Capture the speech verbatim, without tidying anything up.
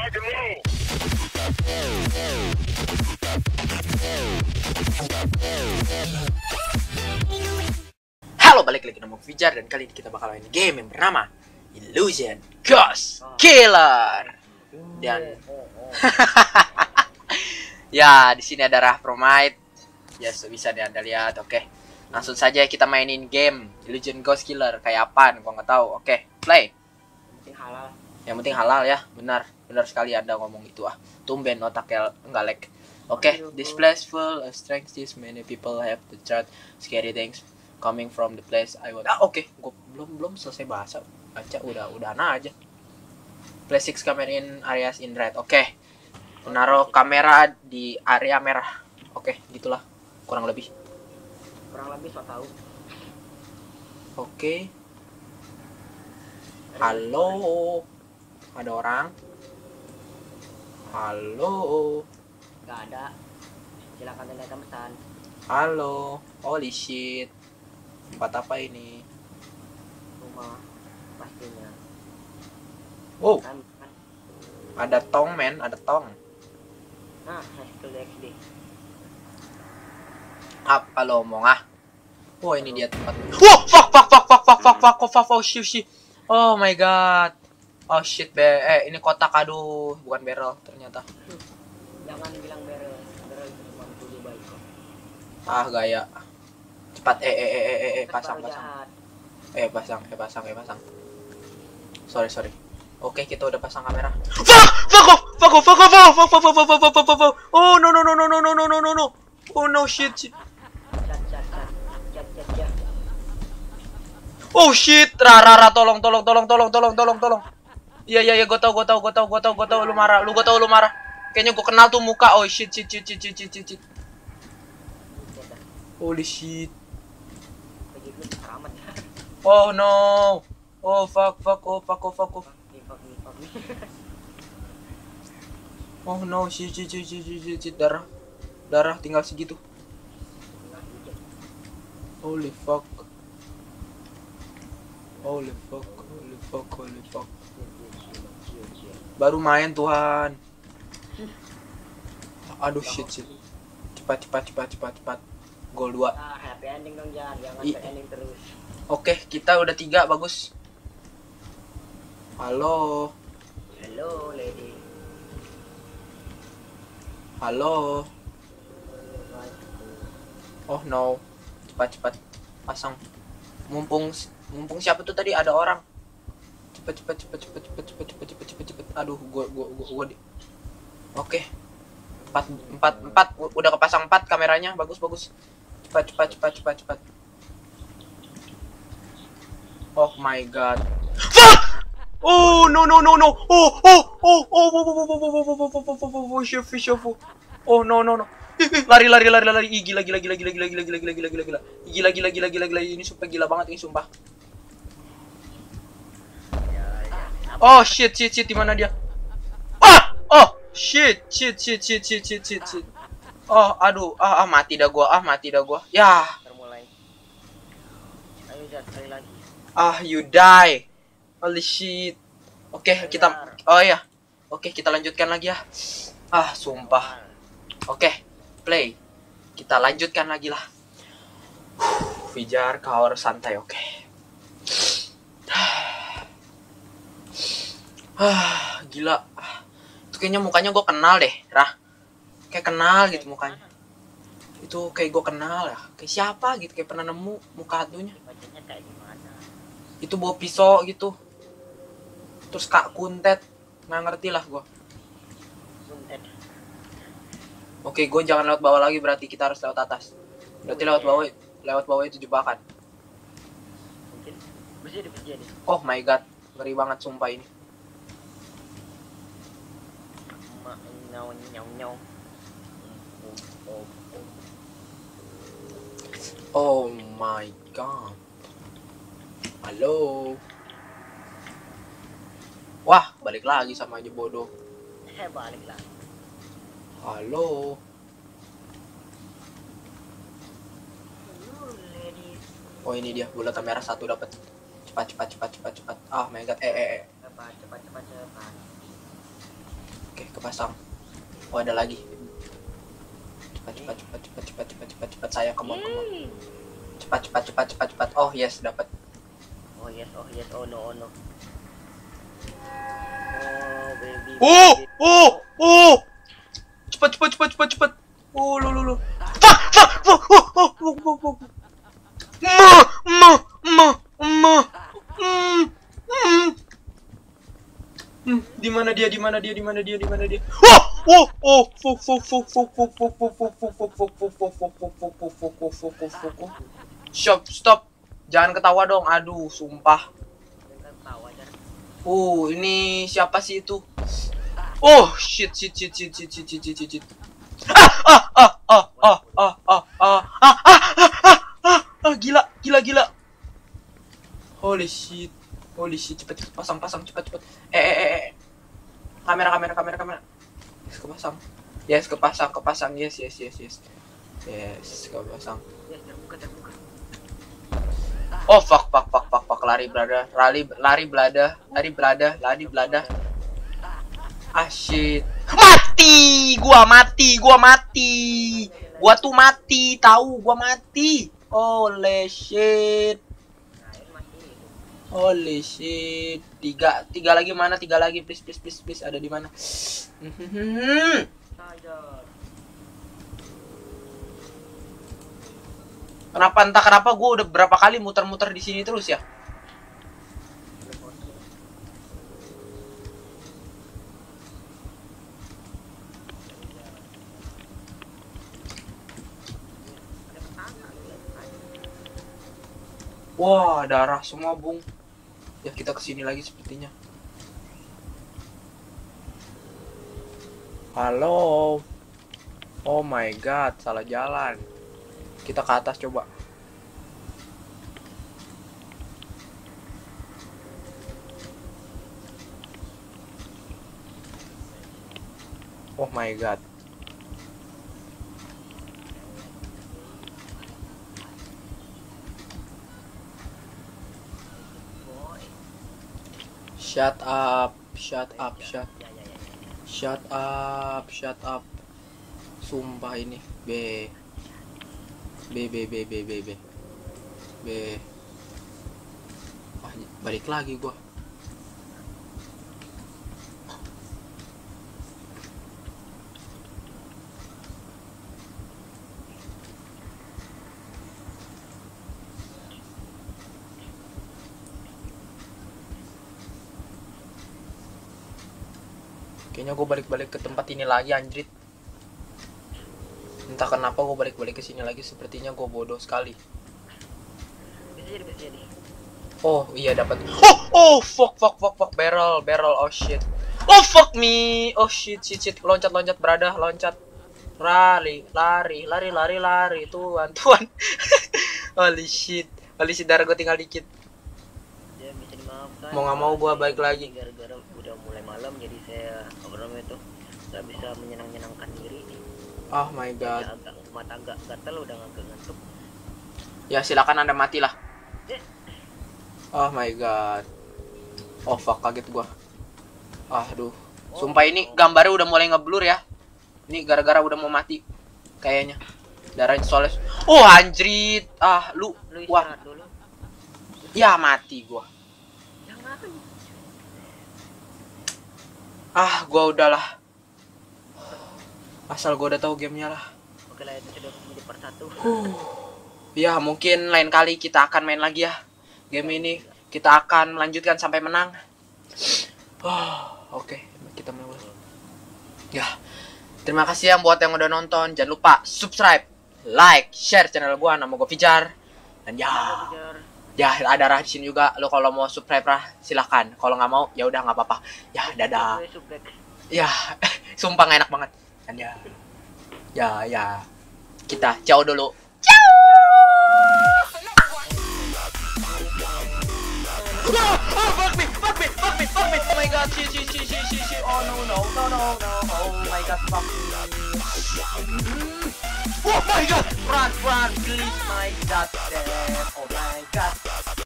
Halo, balik lagi nama Vijar dan kali ini kita bakal main game yang bernama Illusion Ghost Killer. Dan ya, di sini ada Rahpromite. Ya, bisa nih Anda lihat, oke. Okay. Langsung saja kita mainin game Illusion Ghost Killer kayak apaan, gua nggak tahu. Oke, okay, play. Yang halal. Yang penting halal ya, benar. Benar sekali Anda ngomong itu ah. Tumben otaknya enggak lag. Oke, okay. This place full of strength, this many people have to chart scary things coming from the place I want. Ah, oke, okay. Gua belum belum selesai bahasa. Baca udah udah nah aja. Place six camera in areas in red. Oke. Okay. Menaruh kamera di area merah. Oke, okay, gitulah. Kurang lebih. Kurang lebih so tahu. Oke. Okay. Halo, ada orang? Halo, nggak ada. Silakan tanda pesan. Halo, holy shit. Tempat apa ini? Rumah pastinya. Wow, ada tong men, ada tong. Ah, X D. Apa lo omong ah? Wow, ini dia tempat. Wow, fuck, fuck, fuck, fuck, fuck, fuck, fuck, fuck, fuck, shit. Oh my god. Oh shit be. Eh, ini kotak, aduh, bukan barrel ternyata. Jangan bilang barrel. Barrel itu cuma dulu baik kok. Ah, gaya. Cepat eh eh eh eh eh pasang pasang. Eh pasang, eh pasang, eh pasang. Sorry, sorry. Oke, kita udah pasang kamera. Fuck, fuck off, fuck off, fuck off, fuck off, fuck off, fuck off. Oh no no no no no no no no no. Oh no shit. Oh shit, rara, tolong, tolong, tolong, tolong, tolong, tolong, tolong. Iya, iya, iya, gue tau, gue tau, gue tau, gue tau, gue tau, lu marah, lu gue tau, lu marah. Kayaknya gue kenal tuh muka. Oh shit, shit, shit, shit, shit, shit, shit. Holy shit. Oh no. Oh fuck, fuck, oh fuck, oh fuck, oh. Oh no, shit, shit, shit, shit, shit, shit, darah, darah, tinggal segitu. Holy fuck. Holy fuck, holy fuck, holy fuck. Baru main Tuhan. Aduh shit shit. Cepat cepat cepat cepat cepat. Gol dua. Ah, happy ending dong Jar, jangan happy ending terus. Oke, okay, kita udah tiga, bagus. Halo. Halo lady. Halo. Oh no. Cepat cepat pasang. Mumpung Mumpung siapa tuh tadi ada orang. Cepet cepet cepet cepet cepet cepet cepet cepet cepet cepet. Aduh, gua gua gua gua di. Oke. Empat empat empat udah kepasang empat kameranya, bagus bagus. Cepat cepat cepat cepat cepat. Oh my god. Fuck! Oh no no no no. Oh oh oh oh oh oh oh oh oh oh oh oh. Oh no no no. Lari lari lari lari. Ih, gila gila gila gila gila gila gila gila gila gila. Gila gila gila gila gila. Ini sumpah gila banget ini sumpah. Oh shit shit shit, di mana dia? Ah! Oh shit shit shit shit shit shit shit shit. Oh aduh, ah, ah mati dah gua, ah mati dah gua. Yah. Termulai. Ayo Jar, sekali lagi. Ah, you die. Holy shit. Oke, okay, kita oh ya. Oke, okay, kita lanjutkan lagi ya. Ah, sumpah. Oke, okay, play. Kita lanjutkan lagi lah. Huh, Vijar, kau harus santai, oke. Okay. Ah, gila. Itu kayaknya mukanya gue kenal deh, Rah. Kayak kenal gitu mukanya. Itu kayak gue kenal lah. Kayak siapa gitu, kayak pernah nemu muka hantunya. Itu bawa pisau gitu. Terus kak kuntet. Nggak ngerti lah gue. Oke, gue jangan lewat bawah lagi, berarti kita harus lewat atas. Berarti lewat bawah, lewat bawah itu jebakan. Oh my god, ngeri banget sumpah ini. Oh my god. Halo. Wah, balik lagi sama aja bodoh. Eh, balik lagi. Halo. Oh ini dia, bulatan merah satu dapat. Cepat cepat cepat cepat cepat. Ah, oh my god. Eh eh eh. Cepat cepat cepat cepat. kosong. Oh, ada lagi. Cepat cepat cepat cepat cepat cepat cepat cepat saya kemon kemon. Cepat cepat cepat cepat cepat. Oh yes, dapat. Oh yes, oh yes, oh no, oh no. Oh baby. Oh oh oh. Cepat cepat cepat cepat cepat. Oh lo lo lo. Fuck fuck fuck fuck fuck fuck fuck. Ma ma ma ma. Hmm hmm. Hmm, di mana dia? Di mana dia? Di mana dia? Di mana dia? Oh, oh, oh, fuck, fuck, fuck, fuck, fuck, fuck, fuck, fuck, fuck, fuck, fuck, fuck, fuck, fuck, fuck, fuck, fuck, fuck, fuck, fuck, fuck, fuck. Stop, stop. Jangan ketawa dong. Aduh, sumpah. Oh, ini siapa sih itu? Oh, shit, shit, shit, shit, shit, shit, shit, shit, shit. Ah, ah, ah, ah, ah, ah, ah, ah, ah, ah, ah, ah, gila, gila, gila. Holy shit. Holy shit, cepet cepet pasang pasang cepet cepet. Eh eh eh. Kamera kamera kamera kamera. Yes, kepasang. Yes, kepasang kepasang. Yes yes yes yes. Yes, kepasang. Yes, terbuka terbuka. Oh fuck fuck fuck fuck fuck, lari belada, lari lari belada, lari belada, lari belada. Ah shit. Mati, gua mati, gua mati. Gua tuh mati, tahu gua mati. Holy shit. Holy shit, tiga, tiga lagi mana? Tiga lagi, please, please, please, please, ada di mana? Kenapa entah kenapa gue udah berapa kali muter-muter di sini terus ya? Wah, darah semua, Bung. Ya kita kesini lagi sepertinya. Halo. Oh my god, salah jalan. Kita ke atas coba. Oh my god. Shut up, shut up, shut, shut up, shut up. Sumpah ini, b, b, b, b, b, b, b, b. Wah, balik lagi gua. Kayaknya gue balik-balik ke tempat ini lagi, anjrit. Entah kenapa gue balik-balik ke sini lagi, sepertinya gue bodoh sekali. Bisa jadi, bisa jadi. Oh iya, dapat. Oh, oh fuck fuck fuck fuck, barrel barrel, oh shit. Oh fuck me, oh shit shit shit. Loncat loncat berada, loncat. Lari lari lari lari lari, tuan tuan. Holy shit, holy shit, darah gue tinggal dikit. Mau nggak mau gua balik lagi. Gara-gara udah mulai malam jadi saya obrolan itu nggak bisa menyenang-nyenangkan diri. Oh my god. Agak mata agak gatel, udah agak ngantuk. Ya silakan anda matilah. Oh my god. Oh fuck, kaget gua. Ah duh. Sumpah ini gambarnya udah mulai ngeblur ya. Ini gara-gara udah mau mati. Kayaknya. Darahnya soalnya. Oh anjrit. Ah lu. Wah. Ya mati gua. Ah, gua udahlah. Asal gua udah tahu gamenya lah. Oke lah, itu sudah menjadi part satu. Huh. Ya, mungkin lain kali kita akan main lagi ya. Game ini kita akan melanjutkan sampai menang. Oh, oke, okay. Kita mulai. Ya. Terima kasih yang buat yang udah nonton. Jangan lupa subscribe, like, share channel gua. Nama gua Vijar. Dan ya. Ya ada Rah di sini juga, lo kalau mau subscribe Rah silahkan, kalau nggak mau ya udah nggak apa-apa. Ya dadah. Ya sumpah nggak enak banget. Dan ya, ya ya kita ciao dulu. Ciao. Oh my god! Run, run, please, my god! Oh my god!